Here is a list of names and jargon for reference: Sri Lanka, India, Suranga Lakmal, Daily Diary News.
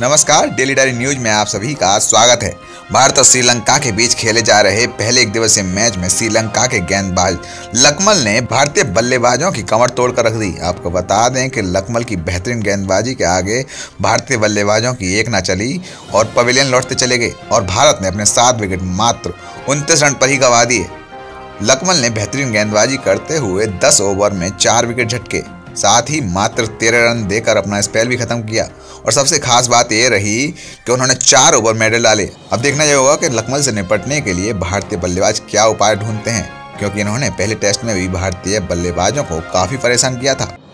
नमस्कार, daily diary news में आप सभी का स्वागत है। भारत और श्रीलंका के बीच खेले जा रहे पहले एक दिवसीय मैच में श्रीलंका के गेंदबाज लकमल ने भारतीय बल्लेबाजों की कमर तोड़कर रख दी। आपको बता दें कि लकमल की बेहतरीन गेंदबाजी के आगे भारतीय बल्लेबाजों की एक ना चली और पवेलियन लौटते चले गए और भारत ने अपने 7 विकेट मात्र 29 रन पर ही गंवा दिए। लकमल ने बेहतरीन गेंदबाजी करते हुए 10 ओवर में 4 विकेट झटके, साथ ही मात्र 13 रन देकर अपना स्पेल भी खत्म किया। और सबसे खास बात यह रही कि उन्होंने 4 ओवर मेडल डाले। अब देखना यह होगा कि लकमल से निपटने के लिए भारतीय बल्लेबाज क्या उपाय ढूंढते हैं, क्योंकि इन्होंने पहले टेस्ट में भी भारतीय बल्लेबाजों को काफ़ी परेशान किया था।